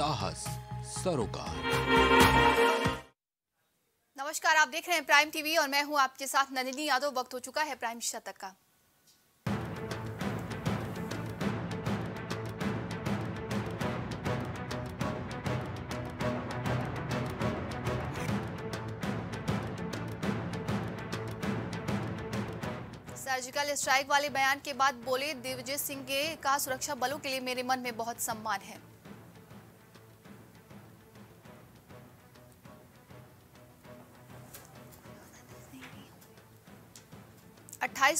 साहस सरोकार। नमस्कार, आप देख रहे हैं प्राइम टीवी और मैं हूं आपके साथ नंदिनी यादव। वक्त हो चुका है प्राइम शतक का। सर्जिकल स्ट्राइक वाले बयान के बाद बोले दिग्विजय सिंह के, कहा सुरक्षा बलों के लिए मेरे मन में बहुत सम्मान है।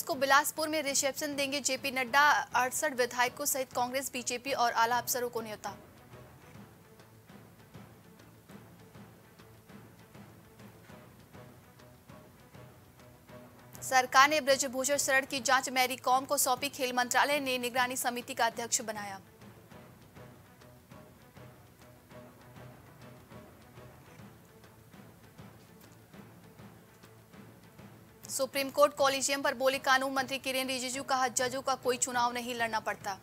को बिलासपुर में रिसेप्शन देंगे जेपी नड्डा। 68 विधायकों सहित कांग्रेस, बीजेपी और आला अफसरों को न्योता। सरकार ने ब्रजभूषण शरण की जांच मैरी कॉम को सौंपी। खेल मंत्रालय ने निगरानी समिति का अध्यक्ष बनाया। सुप्रीम कोर्ट कॉलेजियम पर बोले कानून मंत्री किरेन रिजिजू, कहा जजों का कोई चुनाव नहीं लड़ना पड़ता।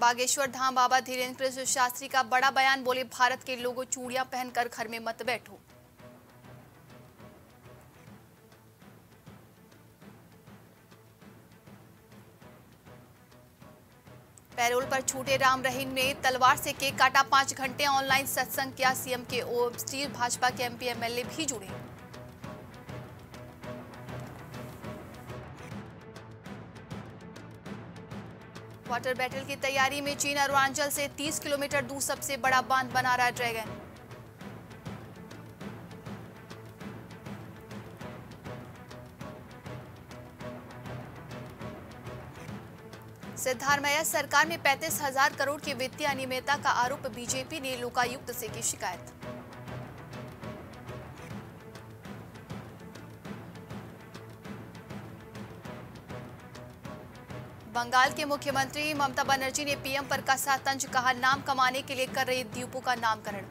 बागेश्वर धाम बाबा धीरेंद्र कृष्ण शास्त्री का बड़ा बयान, बोले भारत के लोगों चूड़ियां पहनकर घर में मत बैठो। पैरोल पर छूटे राम रहीम ने तलवार से केक काटा। 5 घंटे ऑनलाइन सत्संग किया सीएम के ओएमसी। भाजपा के एमपी एमएलए भी जुड़े। वाटर बैटल की तैयारी में चीन अरुणाचल से 30 किलोमीटर दूर सबसे बड़ा बांध बना रहा है ड्रैगन। सिद्धारमयया सरकार में 35,000 करोड़ की वित्तीय अनियमितता का आरोप। बीजेपी ने लोकायुक्त से की शिकायत। बंगाल के मुख्यमंत्री ममता बनर्जी ने पीएम पर कसा तंज, कहा नाम कमाने के लिए कर रही द्वीपों का नामकरण।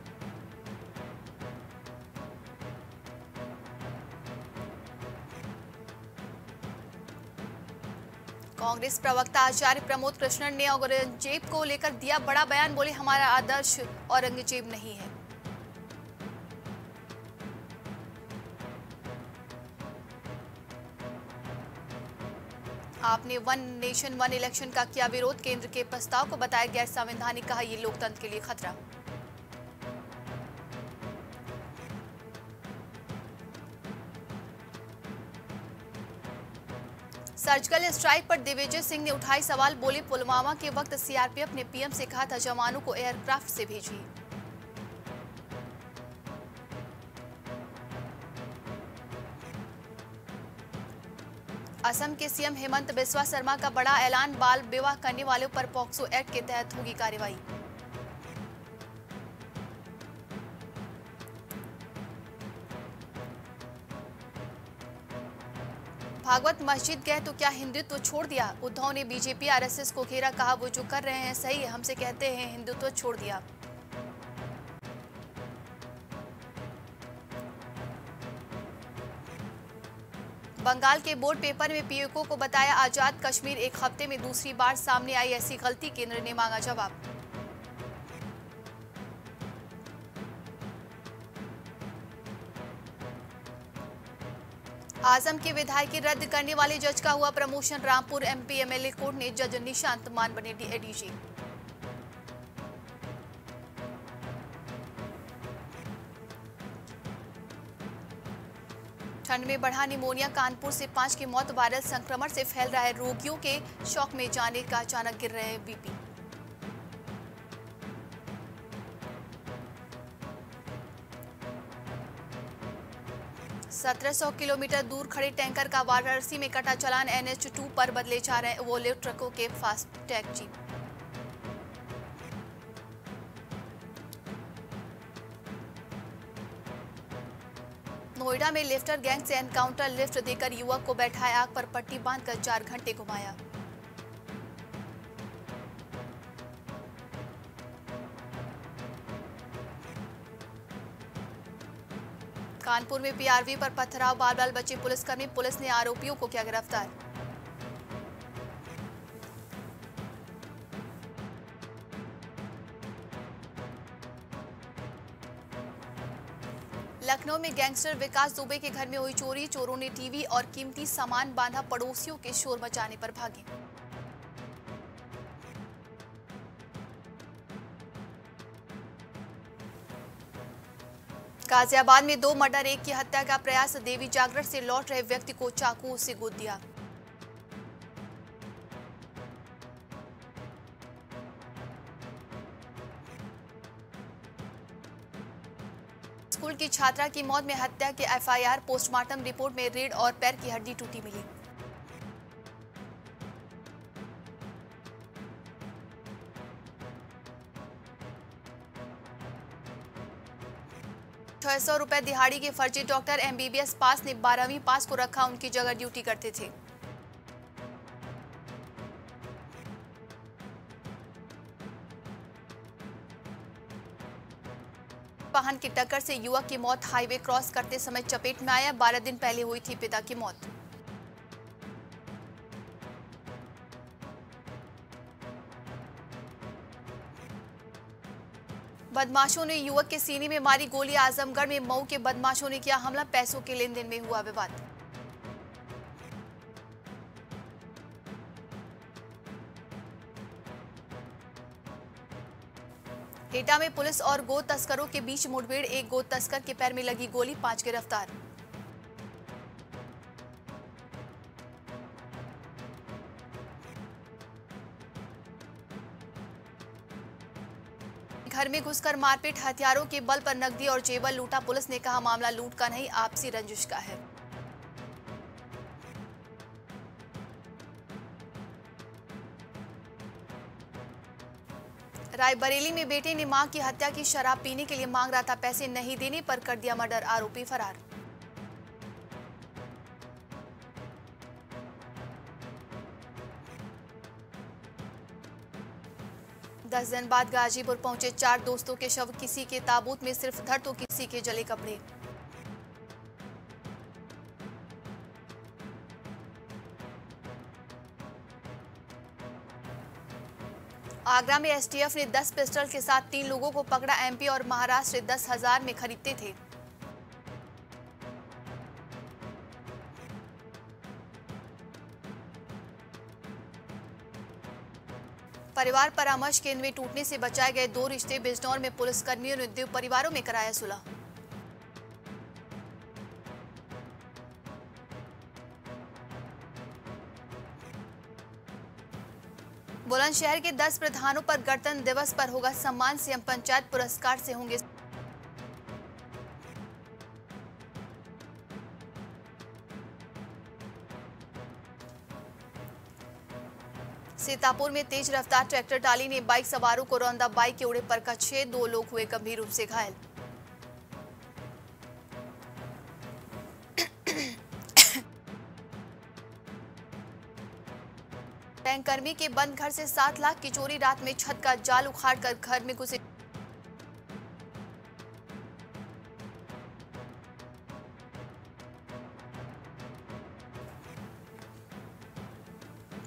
कांग्रेस प्रवक्ता आचार्य प्रमोद कृष्णन ने औरंगजेब को लेकर दिया बड़ा बयान, बोले हमारा आदर्श औरंगजेब नहीं है। आपने वन नेशन वन इलेक्शन का किया विरोध, केंद्र के प्रस्ताव को बताया गैर संवैधानिक, कहा यह लोकतंत्र के लिए खतरा। सर्जिकल स्ट्राइक पर दिग्विजय सिंह ने उठाए सवाल, बोले पुलवामा के वक्त सीआरपीएफ ने पीएम से कहा था जवानों को एयरक्राफ्ट से भेजिए। असम के सीएम हेमंत बिस्वा शर्मा का बड़ा ऐलान, बाल विवाह करने वालों पर पॉक्सो एक्ट के तहत होगी कार्रवाई। भागवत मस्जिद गए तो क्या हिंदुत्व छोड़ दिया, उद्धव ने बीजेपी आरएसएस को घेरा, कहा वो जो कर रहे हैं सही है, हमसे कहते हैं हिंदुत्व छोड़ दिया। बंगाल के बोर्ड पेपर में पीयूको को बताया आजाद कश्मीर, 1 हफ्ते में दूसरी बार सामने आई ऐसी गलती, केंद्र ने मांगा जवाब। आजम के विधायकी रद्द करने वाले जज का हुआ promotion, Rampur MP MLA court ने जज निशांत मान बने एडीजी। ठंड में बढ़ा निमोनिया, कानपुर से 5 की मौत। वायरल संक्रमण से फैल रहा है, रोगियों के शौक में जाने का अचानक गिर रहे हैं बीपी। सत्रह 1,700 किलोमीटर दूर खड़े टैंकर का वाराणसी में कटा चलान। NH2 पर बदले जा रहे हैं वोल्वो ट्रकों के फास्ट टैग चिन्ह। नोएडा में लिफ्टर गैंग से एनकाउंटर, लिफ्ट देकर युवक को बैठाया आग पर, पट्टी बांधकर 4 घंटे घुमाया। कानपुर में पीआरवी पर पथराव, बाल बचे पुलिसकर्मी, पुलिस ने आरोपियों को किया गिरफ्तार। लखनऊ में गैंगस्टर विकास दुबे के घर में हुई चोरी, चोरों ने टीवी और कीमती सामान बांधा, पड़ोसियों के शोर मचाने पर भागे। गाजियाबाद में 2 मर्डर, 1 की हत्या का प्रयास, देवी जागरण से लौट रहे व्यक्ति को चाकू से गोद दिया। स्कूल की छात्रा की मौत में हत्या के एफआईआर, पोस्टमार्टम रिपोर्ट में रीढ़ और पैर की हड्डी टूटी मिली। ₹600 दिहाड़ी के फर्जी डॉक्टर एमबीबीएस पास ने 12वीं पास को रखा उनकी जगह ड्यूटी करते थे। वाहन की टक्कर से युवक की मौत, हाईवे क्रॉस करते समय चपेट में आया। 12 दिन पहले हुई थी पिता की मौत। बदमाशों ने युवक के सीने में मारी गोली, आजमगढ़ में मऊ के बदमाशों ने किया हमला, पैसों के लेन देन में हुआ विवाद। एटा में पुलिस और गोद तस्करों के बीच मुठभेड़, एक गोद तस्कर के पैर में लगी गोली, 5 गिरफ्तार। घर में घुसकर मारपीट, हथियारों के बल पर नकदी और जेवर लूटा, पुलिस ने कहा मामला लूट का नहीं, आपसी रंजिश का है। रायबरेली में बेटे ने मां की हत्या की, शराब पीने के लिए मांग रहा था पैसे, नहीं देने पर कर दिया मर्डर, आरोपी फरार। दस दिन बाद गाजीपुर पहुंचे 4 दोस्तों के शव, किसी के ताबूत में सिर्फ धड़ तो किसी के जले कपड़े। आगरा में एसटीएफ ने 10 पिस्टल के साथ 3 लोगों को पकड़ा, एमपी और महाराष्ट्र 10,000 में खरीदते थे। परिवार परामर्श केंद्र में टूटने से बचाए गए 2 रिश्ते, बिजनौर में पुलिसकर्मियों ने 2 परिवारों में कराया सुलह। बुलंदशहर के 10 प्रधानों पर गणतंत्र दिवस पर होगा सम्मान, सीएम पंचायत पुरस्कार से होंगे। सीतापुर में तेज रफ्तार ट्रैक्टर टाली ने बाइक सवारों को रौंदा, बाइक के उड़े पर कच्चे, 2 लोग हुए गंभीर रूप से घायल। बैंक कर्मी के बंद घर से 7 लाख की चोरी, रात में छत का जाल उखाड़कर घर में घुसे।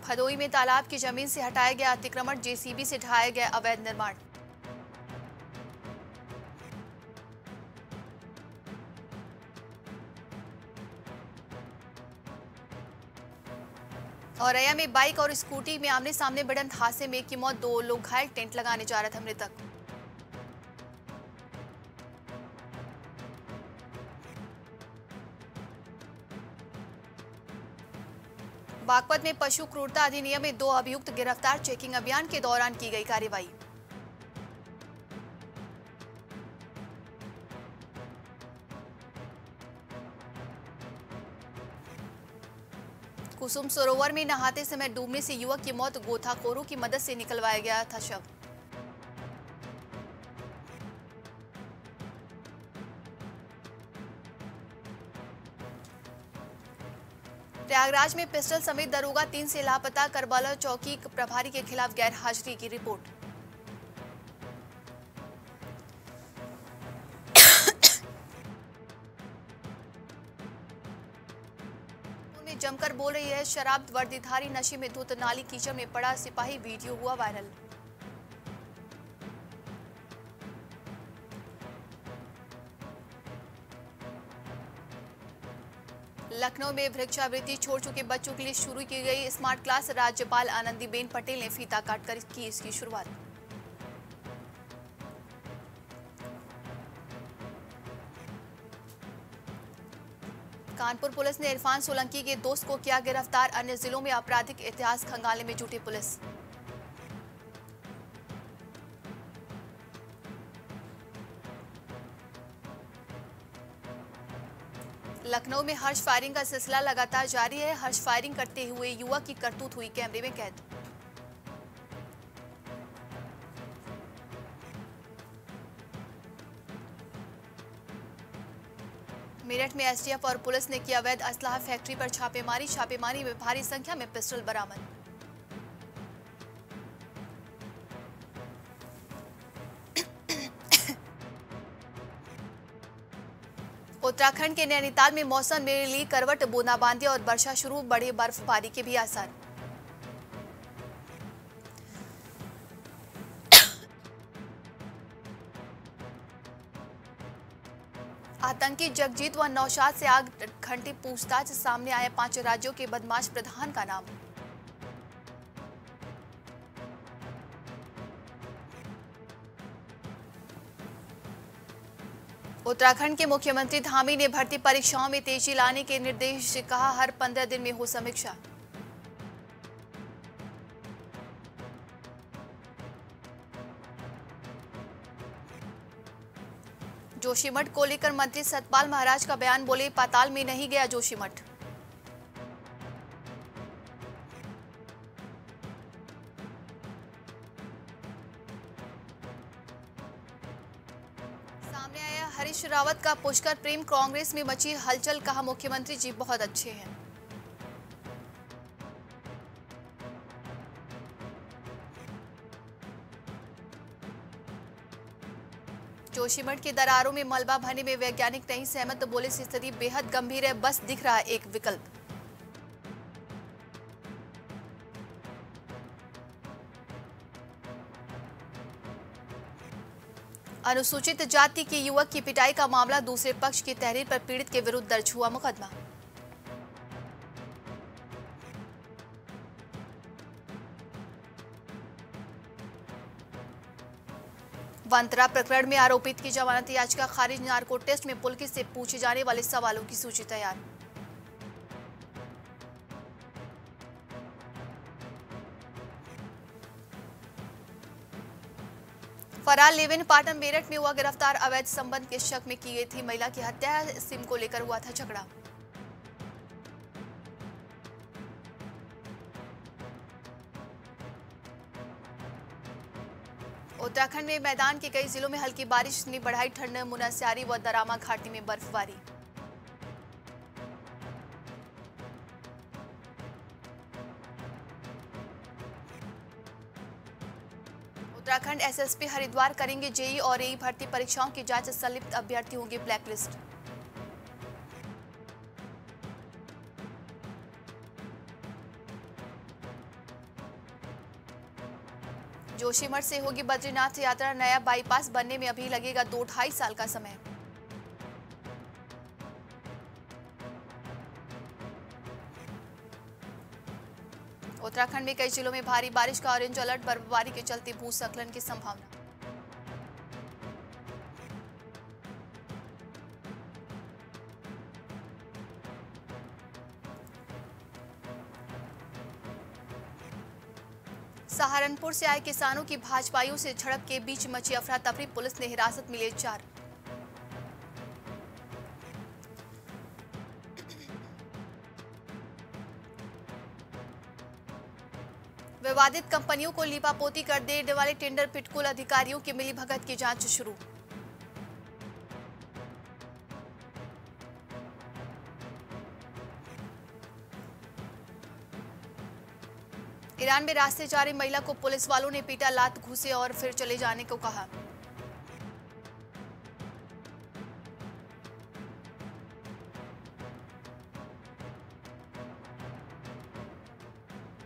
भदोई में तालाब की जमीन से हटाया गया अतिक्रमण, जेसीबी से ढाया गया अवैध निर्माण। औरैया में बाइक और स्कूटी में आमने सामने भिड़ंत, हादसे में एक की मौत, 2 लोग घायल, टेंट लगाने जा रहा था मृतक। बागपत में पशु क्रूरता अधिनियम में 2 अभियुक्त गिरफ्तार, चेकिंग अभियान के दौरान की गई कार्रवाई। कुसुम सरोवर में नहाते समय डूबने से युवक की मौत, गोताखोरों की मदद से निकलवाया गया था शव। प्रयागराज में पिस्टल समेत दरोगा 3 से लापता, करबला चौकी प्रभारी के खिलाफ गैर हाजिरी की रिपोर्ट। में जमकर बोल रही है। शराब वर्दीधारी नशे में धुत नाली कीचड़ में पड़ा सिपाही, वीडियो हुआ वायरल। लखनऊ में वृक्षावृत्ति छोड़ चुके बच्चों के लिए शुरू की गई स्मार्ट क्लास, राज्यपाल आनंदीबेन पटेल ने फीता काटकर की इसकी शुरुआत। कानपुर पुलिस ने इरफान सोलंकी के दोस्त को किया गिरफ्तार, अन्य जिलों में आपराधिक इतिहास खंगालने में जुटी पुलिस। लखनऊ में हर्ष फायरिंग का सिलसिला लगातार जारी है। हर्ष फायरिंग करते हुए युवक की करतूत हुई कैमरे में कैद। मेरठ में एसटीएफ और पुलिस ने किया अवैध असलाह फैक्ट्री पर छापेमारी, छापेमारी में भारी संख्या में पिस्टल बरामद। उत्तराखंड के नैनीताल में मौसम में ली करवट, बूंदाबांदी और वर्षा शुरू, बड़े बर्फबारी के भी आसार। आतंकी जगजीत व नौशाद से 8 घंटे पूछताछ, सामने आए 5 राज्यों के बदमाश प्रधान का नाम। उत्तराखंड के मुख्यमंत्री धामी ने भर्ती परीक्षाओं में तेजी लाने के निर्देश, कहा हर 15 दिन में हो समीक्षा। जोशीमठ को लेकर मंत्री सतपाल महाराज का बयान, बोले पाताल में नहीं गया जोशीमठ। रावत का पुष्कर प्रेम, कांग्रेस में मची हलचल, कहा मुख्यमंत्री जी बहुत अच्छे हैं। जोशीमठ के दरारों में मलबा भरने में वैज्ञानिक नहीं सहमत, तो बोले स्थिति बेहद गंभीर है, बस दिख रहा है एक विकल्प। अनुसूचित जाति के युवक की पिटाई का मामला, दूसरे पक्ष की तहरीर पर पीड़ित के विरुद्ध दर्ज हुआ मुकदमा। वंतरा प्रकरण में आरोपित की जमानत याचिका खारिज, नार्को टेस्ट में पुलिस से पूछे जाने वाले सवालों की सूची तैयार। फरार लिव-इन पार्टनर मेरठ में हुआ गिरफ्तार, अवैध संबंध के शक में की गई थी महिला की हत्या, सिम को लेकर हुआ था झगड़ा। उत्तराखंड में मैदान के कई जिलों में हल्की बारिश ने बढ़ाई ठंड, मुनस्यारी व दरामा घाटी में बर्फबारी। उत्तराखंड एसएसपी हरिद्वार करेंगे जेई और एई भर्ती परीक्षाओं की जांच, संलिप्त अभ्यर्थी होंगे ब्लैकलिस्ट। जोशीमठ से होगी बद्रीनाथ यात्रा, नया बाईपास बनने में अभी लगेगा 2-2.5 साल का समय। उत्तराखंड में कई जिलों में भारी बारिश का ऑरेंज अलर्ट, बर्फबारी के चलते भूस्खलन की संभावना। सहारनपुर से आए किसानों की भाजपाइयों से झड़प के बीच मची अफरा तफरी, पुलिस ने हिरासत में लिए 4। विवादित कंपनियों को लीपापोती कर देने वाले टेंडर पिटकुल, अधिकारियों की मिलीभगत की जांच शुरू। ईरान में रास्ते जा रही महिला को पुलिस वालों ने पीटा, लात घुसे और फिर चले जाने को कहा।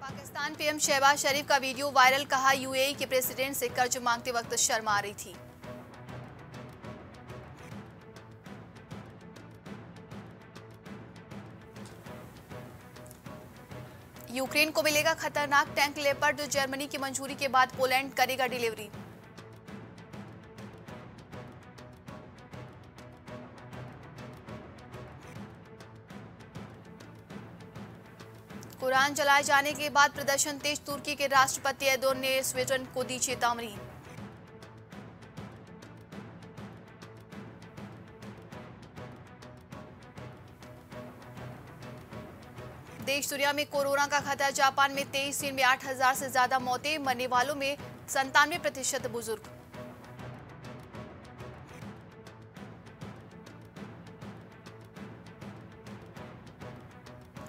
पाकिस्तान पीएम शहबाज शरीफ का वीडियो वायरल, कहा यूएई के प्रेसिडेंट से कर्ज मांगते वक्त शर्मा रही थी। यूक्रेन को मिलेगा खतरनाक टैंक लेपर्ड, जर्मनी की मंजूरी के बाद पोलैंड करेगा डिलीवरी। कुरान जलाए जाने के बाद प्रदर्शन तेज, तुर्की के राष्ट्रपति एर्दोगन ने स्वीडन को दी चेतावनी। देश दुनिया में कोरोना का खतरा, जापान में 23 दिन में 8000 से ज्यादा मौतें, मरने वालों में 97% बुजुर्ग।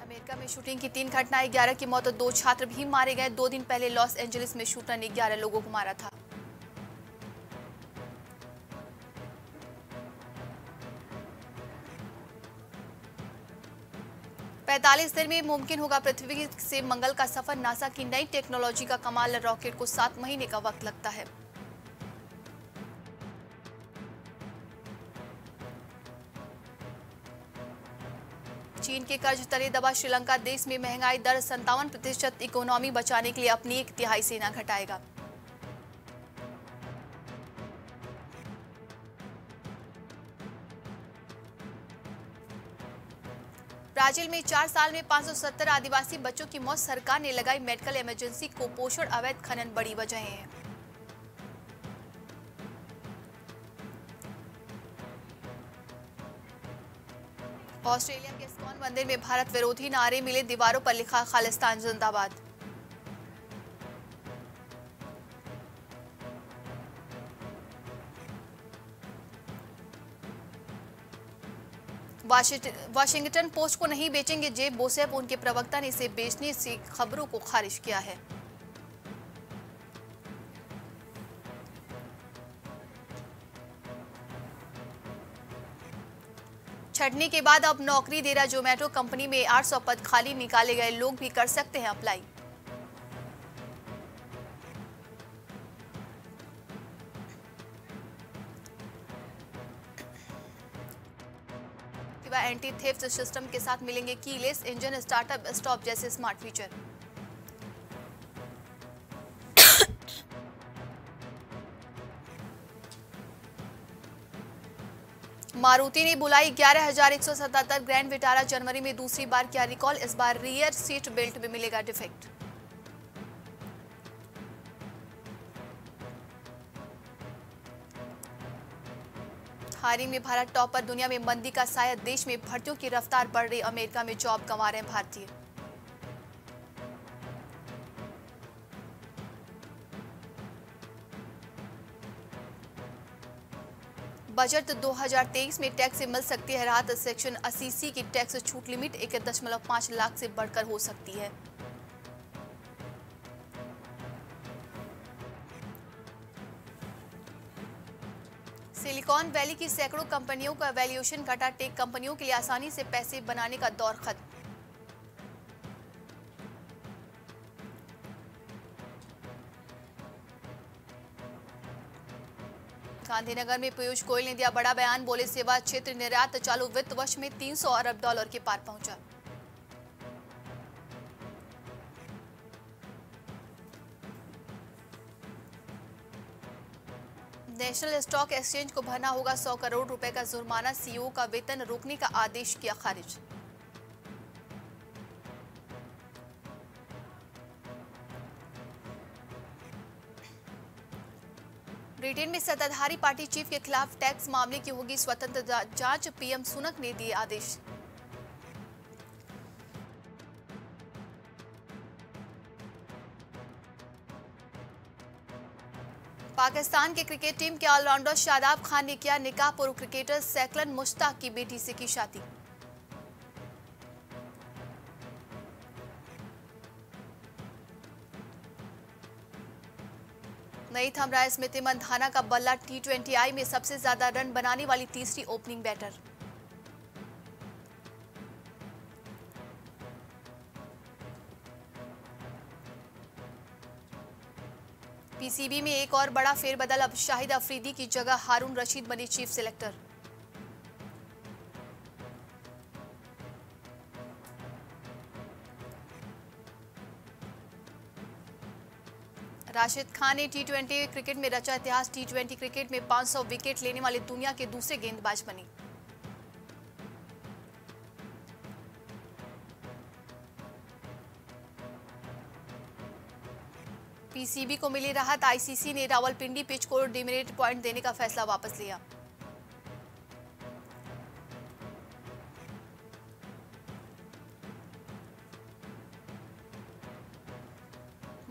अमेरिका में शूटिंग की 3 घटनाएं, 11 की मौत और 2 छात्र भी मारे गए। 2 दिन पहले लॉस एंजलिस में शूटर ने 11 लोगों को मारा था। पैंतालीस दिन में मुमकिन होगा पृथ्वी से मंगल का सफर, नासा की नई टेक्नोलॉजी का कमाल, रॉकेट को 7 महीने का वक्त लगता है। चीन के कर्ज तले दबा श्रीलंका, देश में महंगाई दर 57%, इकोनॉमी बचाने के लिए अपनी 1/3 सेना घटाएगा। ब्राजील में 4 साल में 570 आदिवासी बच्चों की मौत, सरकार ने लगाई मेडिकल इमरजेंसी, कुपोषण अवैध खनन बड़ी वजह है। ऑस्ट्रेलिया के इस्कॉन मंदिर में भारत विरोधी नारे मिले, दीवारों पर लिखा खालिस्तान जिंदाबाद। वाशिंगटन पोस्ट को नहीं बेचेंगे जेफ बेजोस, उनके प्रवक्ता ने इसे बेचने से खबरों को खारिज किया है। छटनी के बाद अब नौकरी दे रहा जोमेटो, कंपनी में 800 पद खाली निकाले गए, लोग भी कर सकते हैं अप्लाई। एंटी थेफ्ट सिस्टम के साथ मिलेंगे कीलेस इंजन, स्टार्टअप स्टॉप जैसे स्मार्ट फीचर। मारुति ने बुलाई 11,177 ग्रैंड विटारा, जनवरी में दूसरी बार किया रिकॉल, इस बार रियर सीट बेल्ट में मिलेगा डिफेक्ट। हायरिंग में भारत टॉपर, दुनिया में मंदी का साया, देश में भर्तियों की रफ्तार बढ़ रही, अमेरिका में जॉब गंवा रहे हैं भारतीय। बजट 2023 में टैक्स से मिल सकती है राहत, सेक्शन 80C की टैक्स छूट लिमिट 1.5 लाख से बढ़कर हो सकती है। सिलिकॉन वैली की सैकड़ों कंपनियों का वैल्यूएशन घटा, टेक कंपनियों के लिए आसानी से पैसे बनाने का दौर खत्म। गांधीनगर में पीयूष गोयल ने दिया बड़ा बयान, बोले सेवा क्षेत्र निर्यात चालू वित्त वर्ष में 300 अरब डॉलर के पार पहुंचा। नेशनल स्टॉक एक्सचेंज को भरना होगा 100 करोड़ रुपए का जुर्माना, सीईओ का वेतन रोकने का आदेश किया खारिज। ब्रिटेन में सत्ताधारी पार्टी चीफ के खिलाफ टैक्स मामले की होगी स्वतंत्र जांच, पीएम सुनक ने दिए आदेश। पाकिस्तान के क्रिकेट टीम के ऑलराउंडर शादाब खान ने किया निकाह, पूर्व क्रिकेटर सैकलन मुश्ताक की बेटी से की शादी। नहीं थम रहा स्मृति मंधाना का बल्ला, T20I में सबसे ज्यादा रन बनाने वाली तीसरी ओपनिंग बैटर। पीसीबी में एक और बड़ा फेरबदल, अब शाहिद अफरीदी की जगह हारून रशीद बने चीफ सिलेक्टर। राशिद खान ने टी20 क्रिकेट में रचा इतिहास, टी20 क्रिकेट में 500 विकेट लेने वाले दुनिया के दूसरे गेंदबाज बने। पीसीबी को मिली राहत, आईसीसी ने रावलपिंडी पिच को डिमेरिट पॉइंट देने का फैसला वापस लिया।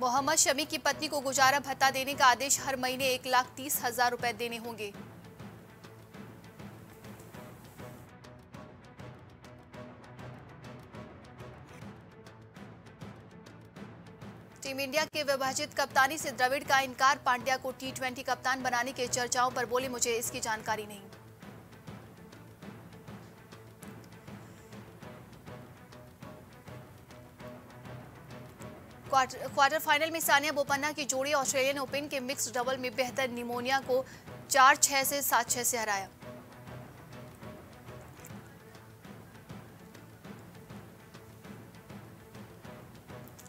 मोहम्मद शमी की पत्नी को गुजारा भत्ता देने का आदेश, हर महीने 1,30,000 रुपए देने होंगे। टीम इंडिया के विभाजित कप्तानी से द्रविड़ का इनकार, पांड्या को टी20 कप्तान बनाने के चर्चाओं पर बोले, मुझे इसकी जानकारी नहीं। क्वार्टर फाइनल में सानिया बोपन्ना की जोड़ी ऑस्ट्रेलियन ओपन के मिक्स्ड डबल में बेहतर निमोनिया को 4-6 से 7-6 से हराया।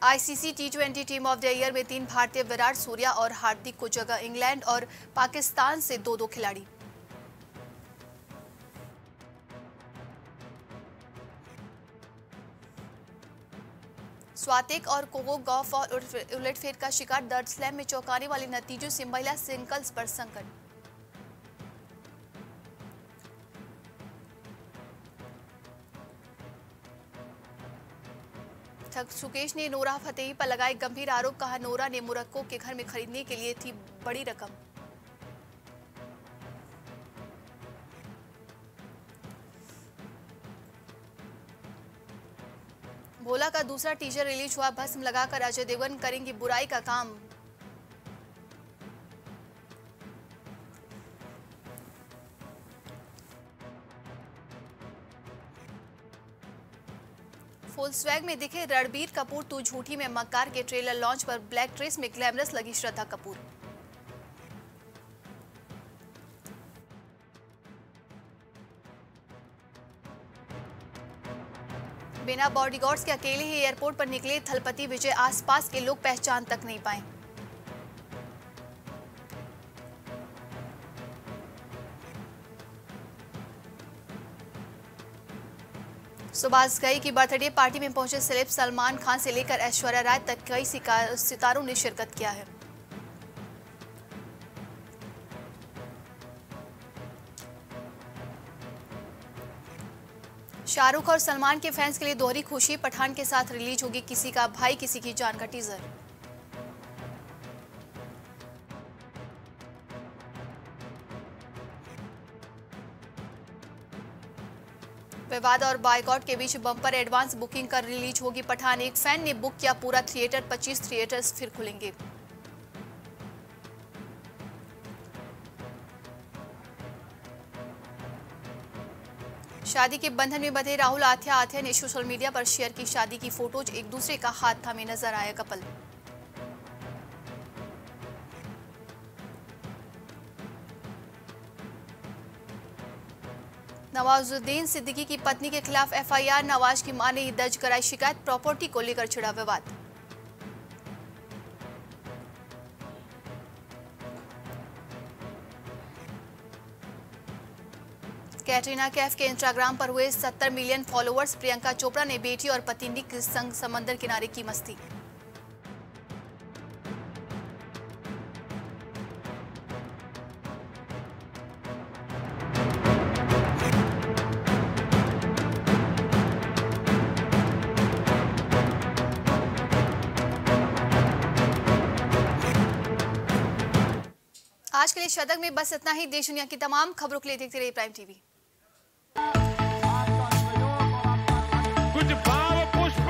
आईसीसी टी20 टीम ऑफ द ईयर में 3 भारतीय, विराट, सूर्या और हार्दिक को जगह इंग्लैंड और पाकिस्तान से 2-2 खिलाड़ी। स्वातिक और कोको गॉफ और उलटफेर का शिकार, दर्द स्लैम में चौंकाने वाले नतीजों से महिला सिंगल्स पर संकट। ठग सुकेश ने नोरा फतेही पर लगाए गंभीर आरोप, कहा नोरा ने मोरक्को के घर में खरीदने के लिए थी बड़ी रकम। भोला का दूसरा टीजर रिलीज हुआ, भस्म लगाकर अजय देवगन करेंगे बुराई का काम। फुल स्वैग में दिखे रणबीर कपूर, तू झूठी में मक्कार के ट्रेलर लॉन्च पर ब्लैक ड्रेस में ग्लैमरस लगी श्रद्धा कपूर। बिना बॉडीगार्ड्स के अकेले ही एयरपोर्ट पर निकले थलपति विजय, आसपास के लोग पहचान तक नहीं पाए। सुभाष घई की बर्थडे पार्टी में पहुंचे सेलेब, सलमान खान से लेकर ऐश्वर्या राय तक कई सितारों ने शिरकत किया है। शाहरुख और सलमान के फैंस के लिए दोहरी खुशी, पठान के साथ रिलीज होगी किसी का भाई किसी की जान का टीजर। विवाद और बायकॉट के बीच बम्पर एडवांस बुकिंग कर रिलीज होगी पठान, एक फैन ने बुक किया पूरा थिएटर, 25 थिएटर्स फिर खुलेंगे। शादी के बंधन में बंधे राहुल आथिया ने सोशल मीडिया पर शेयर की शादी की फोटोज, एक दूसरे का हाथ थामे नजर आया कपल। नवाजुद्दीन सिद्दीकी की पत्नी के खिलाफ एफआईआर, नवाज की मां ने ही दर्ज कराई शिकायत, प्रॉपर्टी को लेकर छिड़ा विवाद। कैटरीना कैफ के इंस्टाग्राम पर हुए 70 मिलियन फॉलोअर्स, प्रियंका चोपड़ा ने बेटी और पति निक के संग समंदर किनारे की मस्ती। आज के लिए शतक में बस इतना ही। देश दुनिया की तमाम खबरों के लिए देखते रहिए प्राइम टीवी। कुछ भाव पुष्प